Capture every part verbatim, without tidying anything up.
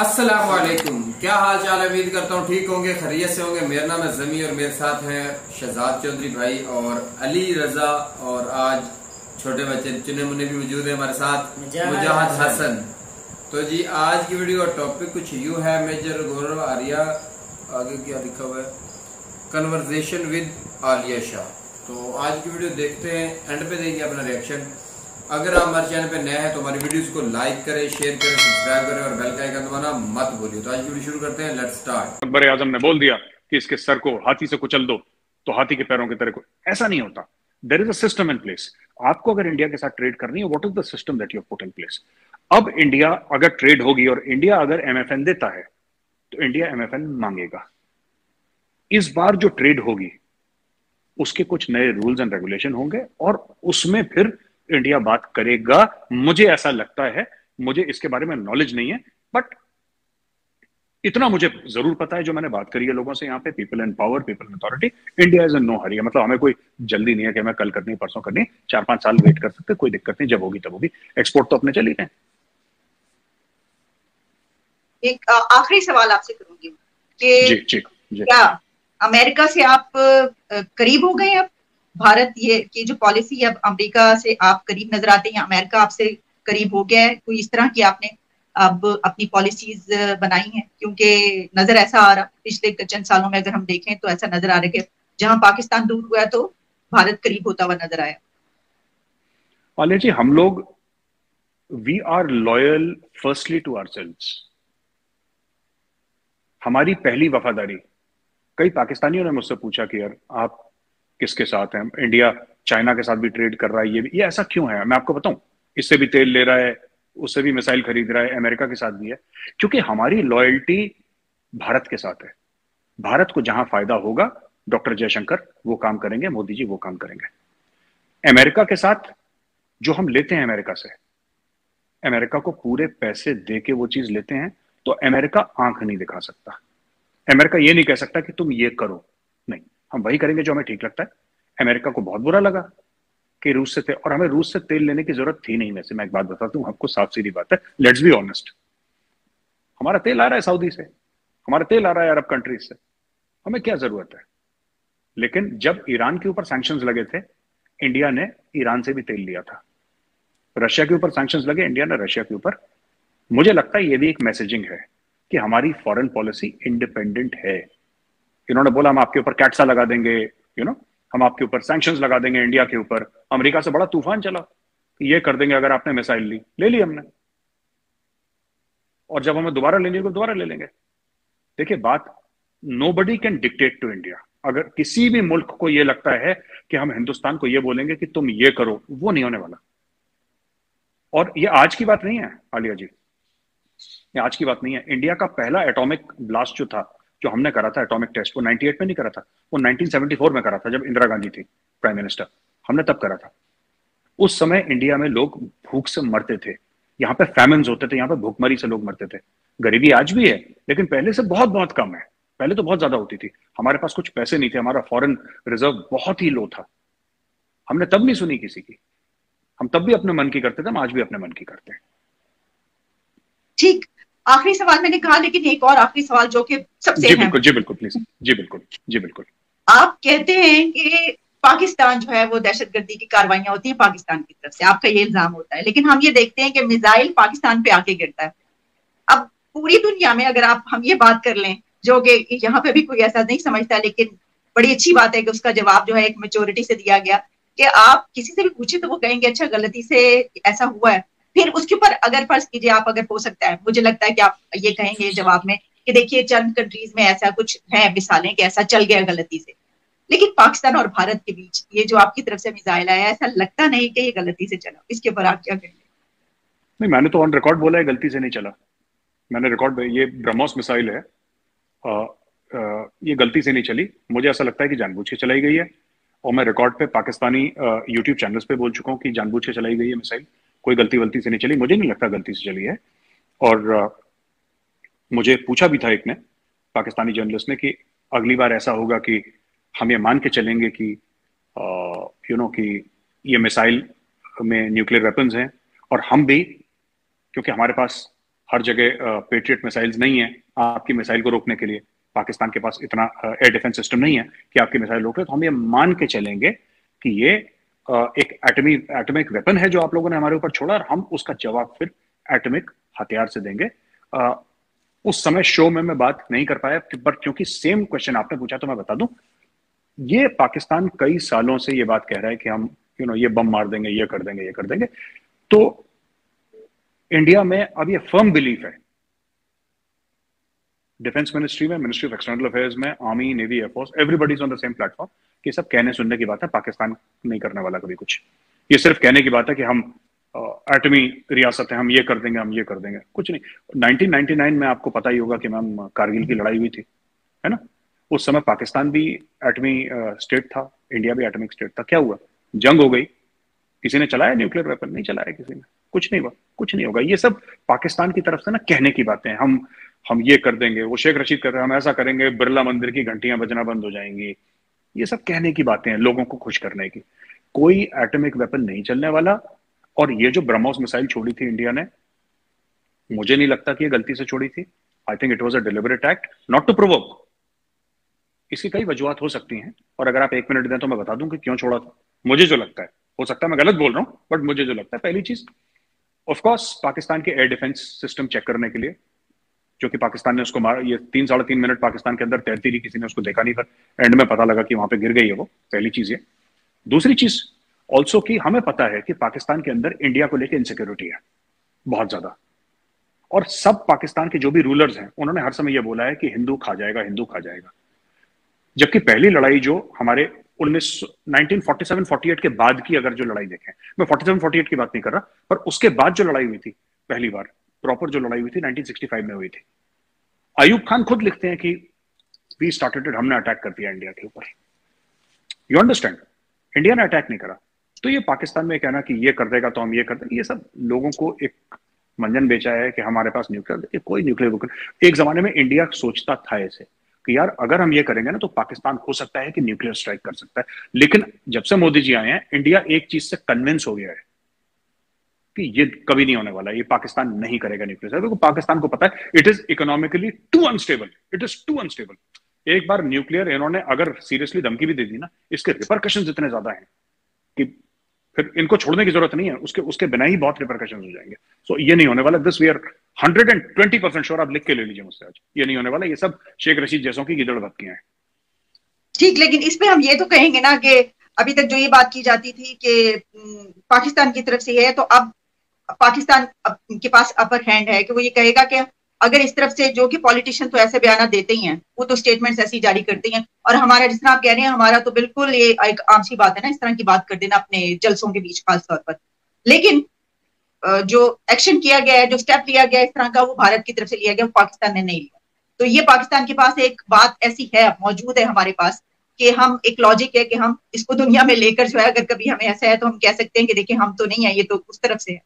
अस्सलाम वालेकुम, क्या हाल चाल। उम्मीद करता हूँ ठीक होंगे, खैरियत से होंगे। मेरा नाम है जमी और मेरे साथ हैं शहजाद चौधरी भाई और अली रजा, और आज छोटे बच्चे चुने मुन्ने भी मौजूद हैं हमारे साथ, मुजाहिद हसन। तो जी आज की वीडियो का टॉपिक कुछ यूं है, मेजर गौरव आर्या, आगे क्या लिखा हुआ है, कन्वर्जेशन विद आलिया शाह। तो आज की वीडियो देखते हैं, एंड पे देंगे अपना रिएक्शन। अगर आप हमारे चैनल पे नए हैं तो हमारी वीडियोस को लाइक करें, शेयर करें, सब्सक्राइब करें और बेल का आइकन दबाना मत भूलिए। तो आज वीडियो शुरू करते हैं, लेट्स स्टार्ट। अकबर आजम ने बोल दिया कि इसके सर को हाथी से कुचल दो तो हाथी के पैरों की तरह को, ऐसा नहीं होता। There is a system in place. आपको अगर इंडिया के साथ ट्रेड करनी है, what is the system that you have put in place. अब इंडिया अगर ट्रेड होगी और इंडिया अगर एमएफएन देता है तो इंडिया एमएफएन मांगेगा। इस बार जो ट्रेड होगी उसके कुछ नए रूल्स एंड रेगुलेशन होंगे और उसमें फिर इंडिया बात करेगा। मुझे ऐसा लगता है, मुझे इसके बारे में नॉलेज नहीं है, बट इतना मुझे जरूर पता है जो मैंने बात करी है लोगों से यहाँ पे, people in power, people in authority, India is in no hurry. मतलब हमें कोई जल्दी नहीं है कि हमें कल करनी, परसों करनी, चार पांच साल वेट कर सकते, कोई दिक्कत नहीं, जब होगी तब होगी। एक्सपोर्ट तो अपने चली है। एक आखिरी सवाल आपसे करूंगी कि जी, जी, क्या अमेरिका से आप करीब हो गए अब? भारत ये की जो पॉलिसी है, अब अमेरिका से आप करीब नजर आते हैं, अमेरिका आपसे करीब हो गया है, कोई इस तरह की आपने अब अपनी पॉलिसीज बनाई हैं? क्योंकि नजर ऐसा आ रहा पिछले चंद सालों में अगर हम देखें तो ऐसा नजर आ रहा है कि जहां पाकिस्तान दूर हुआ तो भारत करीब होता हुआ नजर आया। आलिया जी, हम लोग we are loyal firstly to ourselves. हमारी पहली वफादारी, कई पाकिस्तानियों ने मुझसे पूछा कि यार आप किसके साथ हैं, इंडिया चाइना के साथ भी ट्रेड कर रहा है, ये भी, ये ऐसा क्यों है? मैं आपको बताऊं, इससे भी तेल ले रहा है, उससे भी मिसाइल खरीद रहा है, अमेरिका के साथ भी है, क्योंकि हमारी लॉयल्टी भारत के साथ है। भारत को जहां फायदा होगा, डॉक्टर जयशंकर वो काम करेंगे, मोदी जी वो काम करेंगे। अमेरिका के साथ जो हम लेते हैं, अमेरिका से, अमेरिका को पूरे पैसे दे के वो चीज लेते हैं, तो अमेरिका आंख नहीं दिखा सकता। अमेरिका ये नहीं कह सकता कि तुम ये करो, नहीं, हम वही करेंगे जो हमें ठीक लगता है। अमेरिका को बहुत बुरा लगा कि रूस से तेल, और हमें रूस से तेल लेने की जरूरत थी नहीं। वैसे मैं एक बात बताता हूं आपको, साफ सीधी बात है, लेट्स बी ऑनेस्ट, हमारा तेल आ रहा है सऊदी से, हमारा तेल आ रहा है अरब कंट्रीज से, हमें क्या जरूरत है। लेकिन जब ईरान के ऊपर सैंक्शंस लगे थे, इंडिया ने ईरान से भी तेल लिया था। रशिया के ऊपर सैंक्शंस लगे, इंडिया ने रशिया के ऊपर। मुझे लगता है ये भी एक मैसेजिंग है कि हमारी फॉरेन पॉलिसी इंडिपेंडेंट है। इन्होंने बोला हम आपके ऊपर कैटसा लगा देंगे, यू नो, हम आपके ऊपर सैंक्शंस लगा देंगे इंडिया के ऊपर। अमेरिका से बड़ा तूफान चला, ये कर देंगे अगर आपने मिसाइल ली, ले ली हमने, और जब हमें दोबारा लेनी होगी दोबारा ले लेंगे। देखिए बात, nobody can dictate to India. अगर किसी भी मुल्क को ये लगता है कि हम हिंदुस्तान को ये बोलेंगे कि तुम ये करो, वो नहीं होने वाला। और ये आज की बात नहीं है आलिया जी, ये आज की बात नहीं है। इंडिया का पहला एटॉमिक ब्लास्ट जो था, जो हमने करा था एटॉमिक टेस्ट, वो अट्ठानवे में नहीं करा था, वो उन्नीस सौ चौहत्तर में करा था, जब इंदिरा गांधी थी प्राइम मिनिस्टर, हमने तब करा था। उस समय इंडिया में लोग भूख से मरते थे, यहाँ पे फैमिन्स होते थे, यहाँ पे भूखमरी से लोग मरते थे। गरीबी आज भी है लेकिन पहले से बहुत बहुत कम है, पहले तो बहुत ज्यादा होती थी। हमारे पास कुछ पैसे नहीं थे, हमारा फॉरेन रिजर्व बहुत ही लो था, हमने तब नहीं सुनी किसी की, हम तब भी अपने मन की करते थे, हम आज भी अपने मन की करते हैं। ठीक, आखिरी सवाल मैंने कहा, लेकिन एक और आखिरी सवाल जो कि सबसे, जी बिल्कुल, जी बिल्कुल, प्लीज, जी बिल्कुल, जी बिल्कुल। आप कहते हैं कि पाकिस्तान जो है वो दहशतगर्दी की कार्रवाइयां होती हैं पाकिस्तान की तरफ से, आपका ये इल्जाम होता है, लेकिन हम ये देखते हैं कि मिसाइल पाकिस्तान पे आके गिरता है। अब पूरी दुनिया में अगर आप, हम ये बात कर लें, जो कि यहाँ पे भी कोई ऐसा नहीं समझता, लेकिन बड़ी अच्छी बात है कि उसका जवाब जो है एक मेच्योरिटी से दिया गया, कि आप किसी से भी पूछे तो वो कहेंगे अच्छा गलती से ऐसा हुआ है। फिर उसके ऊपर अगर फर्ज कीजिए आप, अगर हो सकता है, मुझे लगता है कि आप ये कहेंगे जवाब में कि देखिए चंद कंट्रीज में ऐसा कुछ है मिसालें कि ऐसा चल गया गलती से, लेकिन पाकिस्तान और भारत के बीच ये जो आपकी तरफ से मिसाइल आया, ऐसा लगता नहीं कि ये गलती से चला, इसके ऊपर आप क्या कहेंगे? नहीं, मैंने तो ऑन रिकॉर्ड बोला है गलती से नहीं चला, मैंने रिकॉर्ड, ये ब्रह्मोस मिसाइल है, आ, आ, ये गलती से नहीं चली, मुझे ऐसा लगता है कि जानबूझ के चलाई गई है, और मैं रिकॉर्ड पे पाकिस्तानी यूट्यूब चैनल्स पे बोल चुका हूँ कि जानबूझ के चलाई गई है मिसाइल, कोई गलती गलती से नहीं चली, मुझे नहीं लगता गलती से चली है। और आ, मुझे पूछा भी था एक ने, पाकिस्तानी जर्नलिस्ट ने, कि अगली बार ऐसा होगा कि हम ये मान के चलेंगे कि यू नो कि ये मिसाइल में न्यूक्लियर वेपन्स हैं, और हम भी, क्योंकि हमारे पास हर जगह पेट्रियट मिसाइल्स नहीं है आपकी मिसाइल को रोकने के लिए, पाकिस्तान के पास इतना एयर डिफेंस सिस्टम नहीं है कि आपकी मिसाइल रोक ले, तो हम ये मान के चलेंगे कि ये एक एटमी एटमिक वेपन है जो आप लोगों ने हमारे ऊपर छोड़ा और हम उसका जवाब फिर एटमिक हथियार से देंगे। आ, उस समय शो में मैं बात नहीं कर पाया, पर क्योंकि सेम क्वेश्चन आपने पूछा तो मैं बता दूं, ये पाकिस्तान कई सालों से ये बात कह रहा है कि हम यू नो ये बम मार देंगे, ये कर देंगे, ये कर देंगे। तो इंडिया में अब ये फर्म बिलीफ है, डिफेंस मिनिस्ट्री में, मिनिस्ट्री ऑफ एक्सटर्नल अफेयर्स में, army, navy, air force, everybody is on the same platform कि सब कहने सुनने की बात है, पाकिस्तान नहीं करने वाला कभी कुछ, ये सिर्फ कहने की बात है कि हम एटमी रियासत है, हम ये कर देंगे, हम ये कर देंगे, कुछ नहीं। नाइनटीन नाइंटी नाइन में आपको पता ही होगा कि मैम कारगिल की लड़ाई हुई थी, है ना, उस समय पाकिस्तान भी एटमी स्टेट था, इंडिया भी एटमिक स्टेट था। क्या हुआ? जंग हो गई, किसी ने चलाया न्यूक्लियर वेपन? नहीं चलाया किसी ने, कुछ नहीं हुआ, कुछ नहीं होगा। ये सब पाकिस्तान की तरफ से ना कहने की बातें हैं, हम हम ये कर देंगे, वो शेख रशीद कर रहे हैं, हम ऐसा करेंगे, बिरला मंदिर की घंटियां बजना बंद हो जाएंगी, ये सब कहने की बातें हैं लोगों को खुश करने की। कोई एटमिक वेपन नहीं चलने वाला। और ये जो ब्रह्मोस मिसाइल छोड़ी थी इंडिया ने, मुझे नहीं लगता कि ये गलती से छोड़ी थी। I think it was a deliberate act not to provoke. इसकी कई वजूहत हो सकती हैं और अगर आप एक मिनट दें तो मैं बता दूं कि क्यों छोड़ा था। मुझे जो लगता है, हो सकता है मैं गलत बोल रहा हूं, बट मुझे जो लगता है, पहली चीज ऑफ कोर्स पाकिस्तान के एयर डिफेंस सिस्टम चेक करने के लिए, जो कि पाकिस्तान ने उसको मारा, ये तीन साढ़े तीन मिनट पाकिस्तान के अंदर तैरती रही, किसी ने उसको देखा नहीं, पर एंड में पता लगा कि वहां पे गिर गई है, वो पहली चीज है। दूसरी चीज ऑल्सो कि हमें पता है कि पाकिस्तान के अंदर इंडिया को लेकर इनसिक्योरिटी है बहुत ज्यादा, और सब पाकिस्तान के जो भी रूलर्स हैं उन्होंने हर समय यह बोला है कि हिंदू खा जाएगा, हिंदू खा जाएगा, जबकि पहली लड़ाई जो हमारे उन्नीस सौ सैंतालीस अड़तालीस के बाद की, अगर जो लड़ाई देखें, मैं सैंतालीस अड़तालीस की बात नहीं कर रहा, पर उसके बाद जो लड़ाई हुई थी, पहली बार प्रॉपर जो लड़ाई हुई थी उन्नीस सौ पैंसठ में हुई थी। आयुब खान खुद लिखते हैं कि वी स्टार्टेड, हमने अटैक कर दिया इंडिया के ऊपर। यू अंडरस्टैंड, इंडिया ने अटैक नहीं करा। तो ये पाकिस्तान में कहना कि ये कर देगा तो हम ये कर देंगे, ये सब लोगों को एक मंजन बेचा है कि हमारे पास न्यूक्लियर, कोई न्यूक्लियर। एक जमाने में इंडिया सोचता था ऐसे कि यार अगर हम ये करेंगे ना तो पाकिस्तान हो सकता है कि न्यूक्लियर स्ट्राइक कर सकता है, लेकिन जब से मोदी जी आए हैं इंडिया एक चीज से कन्विंस हो गया है कि ये कभी नहीं होने वाला, ये पाकिस्तान नहीं करेगा न्यूक्लियर स्ट्राइक, क्योंकि पाकिस्तान को पता है it is economically too unstable, it is too unstable. एक बार न्यूक्लियर इन्होंने अगर सीरियसली धमकी भी दे दी ना, इसके रिपरकशंस इतने ज्यादा हैं कि फिर इनको छोड़ने की जरूरत नहीं है, उसके उसके बिना ही बहुत रिपरकशंस हो जाएंगे। सो so, ये नहीं होने वाला, this we are hundred and twenty percent sure. आप लिख के ले लीजिए मुझसे आज, ये नहीं होने वाला। ये सब शेख रशीद जैसों की गिदड़ भक्तियां हैं। ठीक, लेकिन इसमें हम ये तो कहेंगे ना कि अभी तक जो ये बात की जाती थी कि पाकिस्तान की तरफ से है, तो अब पाकिस्तान के पास अपर हैंड है कि वो ये कहेगा कि अगर इस तरफ से, जो कि पॉलिटिशियन तो ऐसे बयान देते ही हैं, वो तो स्टेटमेंट्स ऐसी जारी करते हैं, और हमारा जिस तरह आप कह रहे हैं, हमारा तो बिल्कुल ये एक आम सी बात है ना इस तरह की बात कर देना अपने जलसों के बीच खास तौर पर। लेकिन जो एक्शन किया गया है, जो स्टेप लिया गया है इस तरह का, वो भारत की तरफ से लिया गया, वो पाकिस्तान ने नहीं लिया। तो ये पाकिस्तान के पास एक बात ऐसी है, मौजूद है हमारे पास, कि हम एक लॉजिक है कि हम इसको दुनिया में लेकर जो है, अगर कभी हमें ऐसा है तो हम कह सकते हैं कि देखिए हम तो नहीं है, ये तो उस तरफ से है।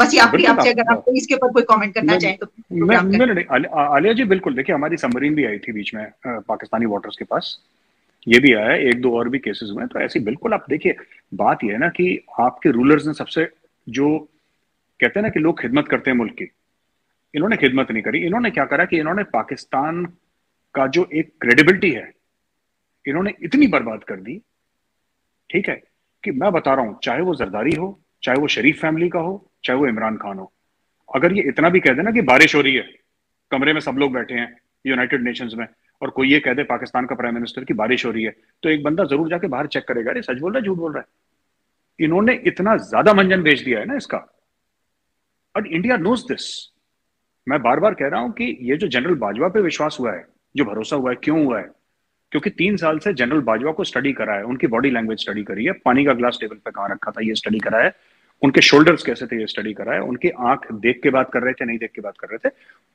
बस ये आपकी आपसे अगर आप इसके ऊपर कोई कमेंट करना चाहें तो। मैं, मैं, मैं, आलिया जी बिल्कुल, देखिए हमारी सबमरीन भी आई थी बीच में पाकिस्तानी वाटर्स के पास, ये भी आया, एक दो और भी केसेस हुए। तो ऐसे बिल्कुल आप देखिए, बात ये है ना कि आपके रूलर्स ने सबसे, जो कहते हैं ना कि लोग खिदमत करते हैं मुल्क की, इन्होंने खिदमत नहीं करी। इन्होंने क्या करा कि इन्होंने पाकिस्तान का जो एक क्रेडिबिलिटी है इन्होंने इतनी बर्बाद कर दी, ठीक है, कि मैं बता रहा हूँ, चाहे वो जरदारी हो, चाहे वो शरीफ फैमिली का हो, चाहे वो इमरान खान हो, अगर ये इतना भी कह देना कि बारिश हो रही है, कमरे में सब लोग बैठे हैं यूनाइटेड नेशंस में, और कोई ये कह दे पाकिस्तान का प्राइम मिनिस्टर कि बारिश हो रही है, तो एक बंदा जरूर जाके बाहर चेक करेगा, अरे सच बोल रहा है, झूठ बोल रहा है। इन्होंने इतना ज्यादा मंजन बेच दिया है ना इसका, और इंडिया नोज दिस। मैं बार बार कह रहा हूं कि ये जो जनरल बाजवा पे विश्वास हुआ है, जो भरोसा हुआ है, क्यों हुआ है? क्योंकि तीन साल से जनरल बाजवा को स्टडी करा है, उनकी बॉडी लैंग्वेज स्टडी करी है, पानी का ग्लास टेबल पे कहाँ रखा था ये स्टडी करा है, उनके शोल्डर्स कैसे थे ये स्टडी करा है, उनकी आंख देख के बात कर रहे थे, नहीं देख के बात कर रहे थे,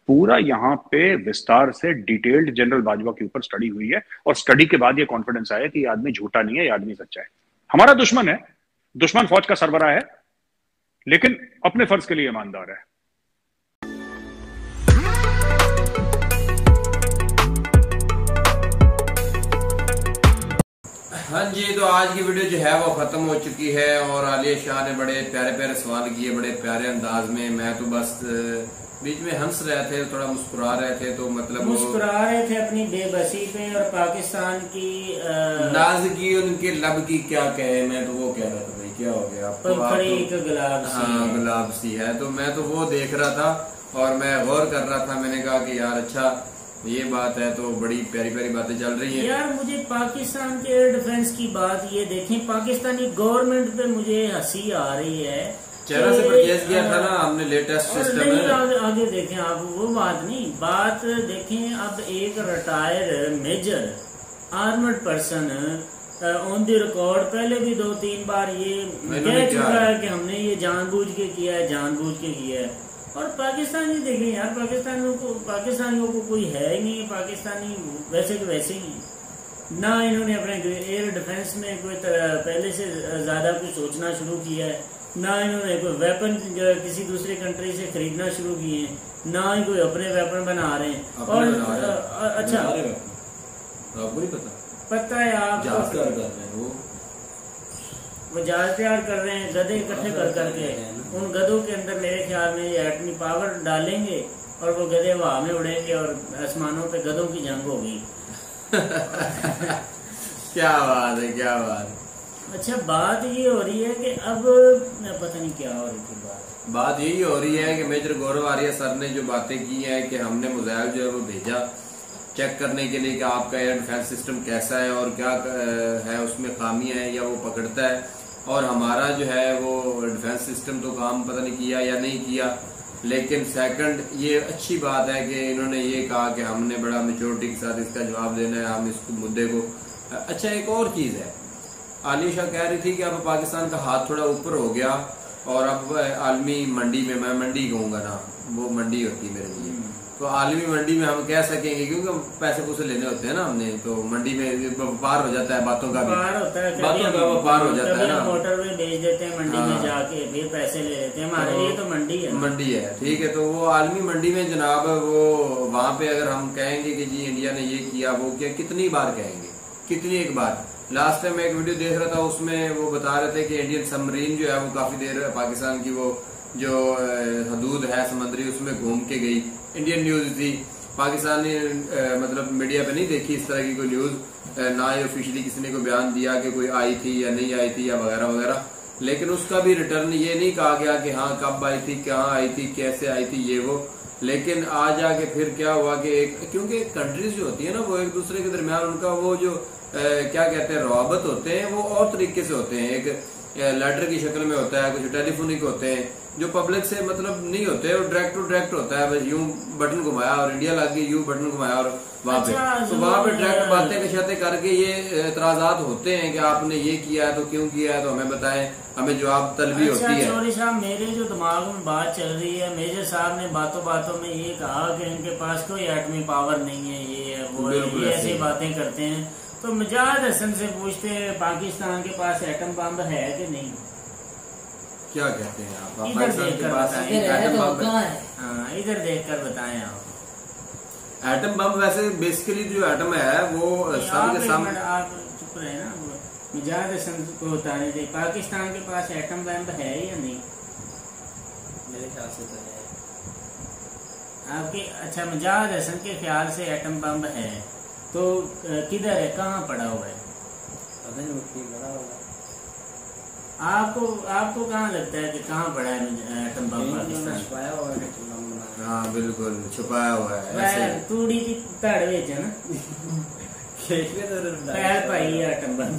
पूरा यहाँ पे विस्तार से डिटेल्ड जनरल बाजवा के ऊपर स्टडी हुई है। और स्टडी के बाद ये कॉन्फिडेंस आया कि ये आदमी झूठा नहीं है, ये आदमी सच्चा है। हमारा दुश्मन है, दुश्मन फौज का सरबराह है, लेकिन अपने फर्ज के लिए ईमानदार है। हाँ जी, तो आज की वीडियो जो है वो ख़त्म हो चुकी है और आलिया शाह ने बड़े प्यारे प्यारे सवाल किए बड़े प्यारे अंदाज में। मैं तो बस बीच में हंस रहे थे, थोड़ा मुस्कुरा रहे थे, तो मतलब मुस्कुरा रहे थे अपनी बेबसी पे और पाकिस्तान की आ... नाज की उनके लब की क्या कहे। मैं तो वो कह रहा था भाई क्या हो गया तो तो... गुलाब सी हाँ गुलाब सी है। तो मैं तो वो देख रहा था और मैं गौर कर रहा था, मैंने कहा कि यार अच्छा ये बात है, तो बड़ी प्यारी प्यारी बातें चल रही हैं यार। मुझे पाकिस्तान के एयर डिफेंस की बात ये देखें, पाकिस्तानी गवर्नमेंट पे मुझे हंसी आ रही है। चाइना से परचेज किया था ना हमने लेटेस्ट सिस्टम है। आगे, आगे देखें आप, वो बात नहीं, बात देखें। अब एक retire major armed person on the record, पहले भी दो तीन बार ये कह चुका है कि हमने ये जानबूझ के किया है जानबूझ के किया है। और पाकिस्तानी देखें यार, पाकिस्तानियों को पाकिस्तानियों को कोई है ही नहीं। पाकिस्तानी वैसे के वैसे ही ना, इन्होंने अपने एयर डिफेंस में कोई पहले से ज़्यादा कुछ सोचना शुरू किया है, ना इन्होंने कोई वेपन किसी दूसरे कंट्री से खरीदना शुरू किए हैं, ना ही कोई अपने वेपन बना रहे हैं। और बना रहे हैं। अच्छा आपको नहीं पता पता है आप वो वो जहाज तैयार कर रहे हैं गधे इकट्ठे कर करके, उन गधों के अंदर मेरे ख्याल में ये एटमी पावर डालेंगे और वो गधे हवा में उड़ेंगे और आसमानों पे गधों की जंग होगी। क्या बात है, क्या बात है। अच्छा बात ये हो रही है कि अब पता नहीं क्या हो रही थी बात बात यही हो रही है कि मेजर गौरव आर्या सर ने जो बातें की हैं कि हमने मुजाहिद जो है वो भेजा चेक करने के लिए कि आपका एयर डिफेंस सिस्टम कैसा है और क्या है उसमें खामियां है या वो पकड़ता है, और हमारा जो है वो डिफेंस सिस्टम तो काम पता नहीं किया या नहीं किया। लेकिन सेकंड ये अच्छी बात है कि इन्होंने ये कहा कि हमने बड़ा मैच्योरिटी के साथ इसका जवाब देना है, हम इस मुद्दे को। अच्छा एक और चीज़ है, आलिया शाह कह रही थी कि अब पाकिस्तान का हाथ थोड़ा ऊपर हो गया और अब आलमी मंडी में, मैं मंडी कहूँगा ना, वो मंडी होती मेरे लिए, तो आलमी मंडी में हम कह सकेंगे क्योंकि पैसे पूसे लेने होते हैं ना हमने, तो मंडी में व्यापार हो जाता है, बातों का बातों का व्यापार हो जाता है ना, मोटर में बेच देते हैं मंडी में जाके, फिर पैसे ले लेते हैं। हमारे लिए तो मंडी है, मंडी है, ठीक है। तो वो आलमी मंडी में जनाब वो वहाँ पे अगर हम कहेंगे कि जी इंडिया ने ये किया वो किया, कितनी बार कहेंगे, कितनी एक बार। लास्ट टाइम मैं एक वीडियो देख रहा था, उसमें वो बता रहे थे कि इंडियन सबमरीन जो है वो काफी देर पाकिस्तान की वो जो हदूद है समंदरी उसमें घूम के गई, इंडियन न्यूज थी, पाकिस्तानी मतलब मीडिया पे नहीं देखी इस तरह की कोई न्यूज, ना ही ऑफिशियली किसी ने कोई बयान दिया कि कोई आई थी या नहीं आई थी या वगैरह वगैरह। लेकिन उसका भी रिटर्न ये नहीं कहा गया कि हाँ कब आई थी, कहाँ आई थी, कैसे आई थी, ये वो। लेकिन आज आके फिर क्या हुआ कि एक, क्योंकि कंट्रीज जो होती है ना वो एक दूसरे के दरम्यान उनका वो जो ए, क्या कहते हैं रवाबत होते हैं वो और तरीके से होते हैं, एक लेटर की शक्ल में होता है, कुछ टेलीफोनिक होते हैं जो पब्लिक से मतलब नहीं होते, और डायरेक्ट टू डायरेक्ट होता है, बस यूं बटन घुमाया और इंडिया लग गई, यूं बटन घुमाया और वहाँ पे तो वहाँ पे डायरेक्ट बातें कशाते करके ये एतराजात होते हैं कि आपने ये किया है तो क्यों किया है, तो हमें बताएं, हमें जवाब तलबी अच्छा, होती है। चौधरी साहब मेरे जो दिमाग में बात चल रही है, मेजर साहब ने बातों बातों में ये कहा कि इनके पास कोई एटमी पावर नहीं है, ये है वो है, ऐसी बातें करते हैं। तो मुजाहिद हसन से पूछते हैं पाकिस्तान के पास एटम बम है कि नहीं, क्या कहते हैं आप, पाकिस्तान के पास एटम बम है, इधर देखकर बताएं आप। एटम बम वैसे बेसिकली जो एटम है वो सामने सामने आप चुप रहे ना, मुजाहिद हसन को बताने दे पाकिस्तान के पास एटम बम है या नहीं। मेरे ख्याल से तो है आपके, अच्छा मुजाहिद हसन के ख्याल से एटम बम है तो किधर है, कहाँ पड़ा हुआ है, पता नहीं पड़ा हुआ आपको, आपको कहाँ लगता है कि कहाँ पड़ा है एटम बम पाकिस्तान। छुपाया हुआ है, हाँ बिल्कुल छुपाया हुआ है, तूड़ी की धड़ में है ना, पैर पाई एटम बम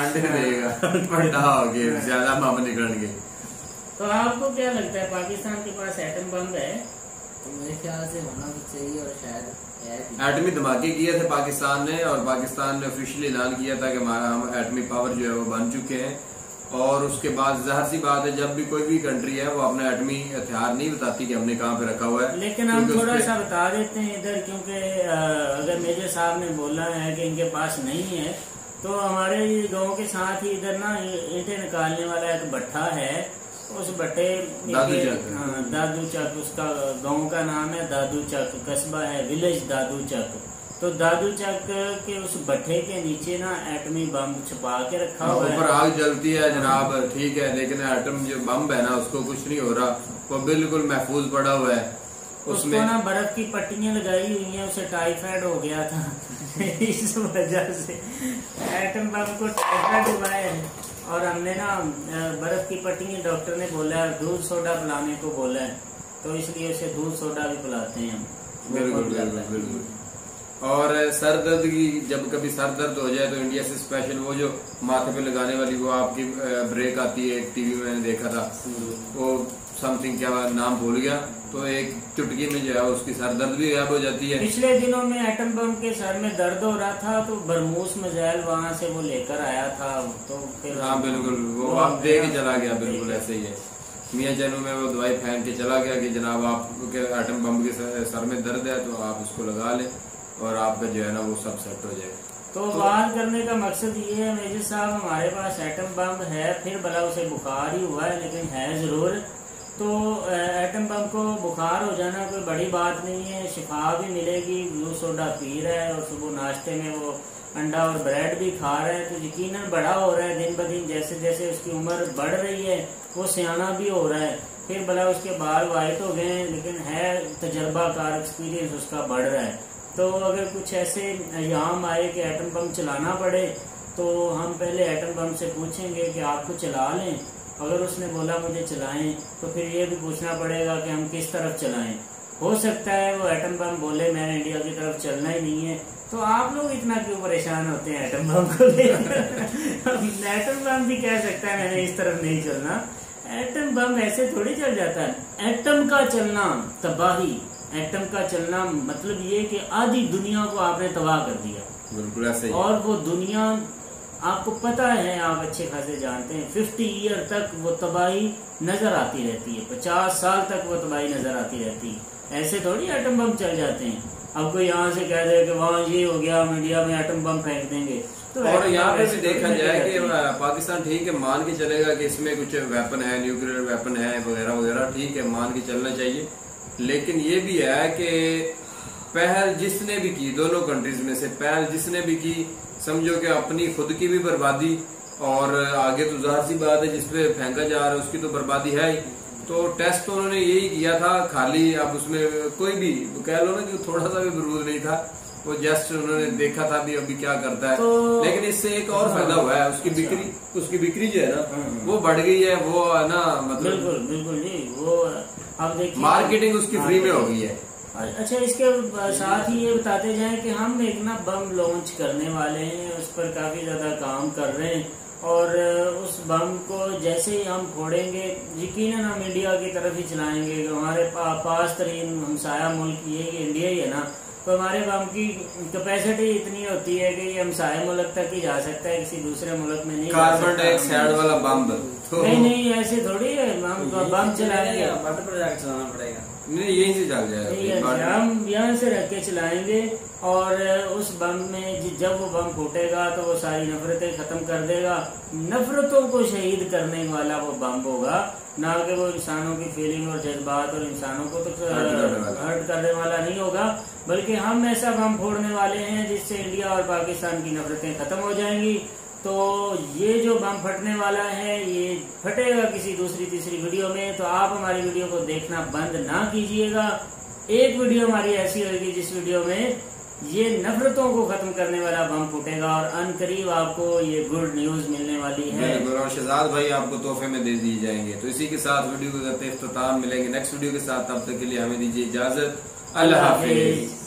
आंटे देगा पड़ा होगी ज्यादा बम निकलेंगे। तो आपको क्या लगता है पाकिस्तान के पास एटम बम है, तो मेरे ख्याल से होना भी चाहिए, और शायद एटमी धमाके किए थे पाकिस्तान ने, और पाकिस्तान ने ऑफिशियली ऐलान किया था कि हमारा हम एटमी पावर जो है वो बन चुके हैं, और उसके बाद जाहिर सी बात है जब भी कोई भी कंट्री है वो अपना एटमी हथियार नहीं बताती कि हमने कहाँ पे रखा हुआ है। लेकिन हम थोड़ा सा बता देते हैं इधर, क्योंकि अगर मेजर साहब ने बोला है कि इनके पास नहीं है, तो हमारे गाँव के साथ ही इधर ना ईंटे निकालने वाला एक भट्ठा है, उस बटे दादू चक, उसका गांव का नाम है दादू चक, कस्बा है विलेज दादू चक, तो दादू चक के उस भट्ठे के नीचे ना एटमी बम छुपा के रखा हुआ है। ऊपर आग जलती है जनाब, ठीक है, लेकिन एटम जो बम है ना उसको कुछ नहीं हो रहा, वो बिल्कुल महफूज पड़ा हुआ है। उसमें ना बर्फ की पट्टियां लगाई हुई हैं, उसे टाइफाइड हो गया था इस वजह से एटम बम को टाइफाइड हुआ है। और हमने ना बर्फ की पट्टियां, डॉक्टर ने बोला है दूध सोडा पिलाने को बोला है, तो इसलिए उसे दूध सोडा भी पिलाते हैं हम। बिल्कुल बिल्कुल बिल्कुल। और सर दर्द की, जब कभी सर दर्द हो जाए तो इंडिया से स्पेशल वो जो माथे पे लगाने वाली वो आपकी ब्रेक आती है, एक टीवी में मैंने देखा था, वो समथिंग क्या नाम भूल गया, तो एक चुटकी में जो है उसकी सर दर्द भी गायब हो जाती है। पिछले दिनों में एटम बम के सर में दर्द हो रहा था तो बरमूस मिसाइल वहाँ से वो लेकर आया था, तो फिर हाँ बिल्कुल वो आप दे के चला गया, बिल्कुल ऐसे ही है। मियाँ जनू में वो दवाई फेंक के चला गया कि जनाब आपके एटम बम के सर में दर्द है तो आप उसको लगा लें और आपका जो है ना वो सब सेट हो जाएगा। तो बात करने का मकसद ये है मेजर साहब, हमारे पास एटम बम है, फिर भला उसे बुखार ही हुआ है लेकिन है जरूर, तो एटम बम को बुखार हो जाना कोई बड़ी बात नहीं है, शिफा भी मिलेगी। ब्लू सोडा पी रहा है और सुबह नाश्ते में वो अंडा और ब्रेड भी खा रहा है, तो यकीनन बड़ा हो रहा है दिन ब दिन, जैसे जैसे उसकी उम्र बढ़ रही है वो सियाना भी हो रहा है। फिर भला उसके बाल वाइट हो गए हैं लेकिन है तजर्बाकार, एक्सपीरियंस उसका बढ़ रहा है। तो अगर कुछ ऐसे अयाम आए कि एटम बम चलाना पड़े तो हम पहले एटम बम से पूछेंगे कि आपको चला लें, अगर उसने बोला मुझे चलाएं तो फिर ये भी पूछना पड़ेगा कि हम किस तरफ चलाएं। हो सकता है वो एटम बम बोले मैंने इंडिया की तरफ चलना ही नहीं है। तो आप लोग इतना क्यों परेशान होते हैं एटम बम को लेकर? एटम बम भी कह सकता है मैंने इस तरफ नहीं चलना, एटम बम ऐसे थोड़ी चल जाता है। एटम का चलना तबाही, एटम का चलना मतलब ये कि आधी दुनिया को आपने तबाह कर दिया, बिल्कुल ऐसे। और वो दुनिया आपको पता है, आप अच्छे खासे जानते हैं, फिफ्टी ईयर तक वो तबाही नजर आती रहती है, पचास साल तक वो तबाही नजर आती रहती है। ऐसे थोड़ी एटम बम चल जाते हैं, आपको यहाँ से कह दे कि वहाँ ये हो गया हम इंडिया में एटम बम फेंक देंगे। तो और यहाँ पे भी देखा जाए कि पाकिस्तान ठीक है मान के चलेगा कि इसमें कुछ वेपन है, न्यूक्लियर वेपन है वगैरह वगैरह, ठीक है मान के चलना चाहिए, लेकिन ये भी है कि पहल जिसने भी की, दोनों कंट्रीज में से पहल जिसने भी की, समझो कि अपनी खुद की भी बर्बादी और आगे तो जाहिर सी बात है जिसपे फेंका जा रहा है उसकी तो बर्बादी है ही। तो टेस्ट तो उन्होंने यही किया था खाली, अब उसमें कोई भी कह लो ना कि थोड़ा सा भी बरूद नहीं था, वो जस्ट उन्होंने देखा था भी अभी क्या करता है। तो... लेकिन इससे एक और फायदा हुआ है, उसकी बिक्री उसकी बिक्री जो है ना वो बढ़ गई है, वो ना मतलब बिल्कुल बिल्कुल जी, वो अब देखिए मार्केटिंग उसकी फ्री में हो गई है। अच्छा, इसके साथ ही ये बताते जाएं कि हम एक ना बम लॉन्च करने वाले हैं, उस पर काफ़ी ज़्यादा काम कर रहे हैं, और उस बम को जैसे ही हम फोड़ेंगे यकीनन हम इंडिया की तरफ ही चलाएंगे। हमारे पा, पास तरीन हमसाया मुल्क ये इंडिया ही है ना, तो हमारे बम की कैपेसिटी इतनी होती है कि ये हमसाया मुल्क तक ही जा सकता है, किसी दूसरे मुल्क में नहीं। कार्बन डाइऑक्साइड वाला बम तो नहीं नहीं ऐसे थोड़ी है, हम बम चलाएंगे चलाना पड़ेगा, नहीं यहीं से चल जाएगा, हम यहाँ से रख के चलाएंगे। और उस बम में जब वो बम फूटेगा तो वो सारी नफरतें खत्म कर देगा, नफरतों को शहीद करने वाला वो बम होगा, ना कि वो इंसानों की फीलिंग और जज्बात और इंसानों को तो हर्ट करने वाला नहीं होगा, बल्कि हम ऐसा बम फोड़ने वाले हैं जिससे इंडिया और पाकिस्तान की नफरतें खत्म हो जाएंगी। तो ये जो बम फटने वाला है ये फटेगा किसी दूसरी तीसरी वीडियो में, तो आप हमारी वीडियो को देखना बंद ना कीजिएगा। एक वीडियो हमारी ऐसी होगी जिस वीडियो में ये नफरतों को खत्म करने वाला बम फूटेगा, और अनकरीब आपको ये गुड न्यूज मिलने वाली है। शहजाद भाई आपको तोहफे में दे दिए जाएंगे। तो इसी के साथ वीडियो को करते इख्तिताम, मिलेंगे नेक्स्ट वीडियो के साथ, तब तक के लिए हमें दीजिए इजाजत, अल्लाह हाफिज।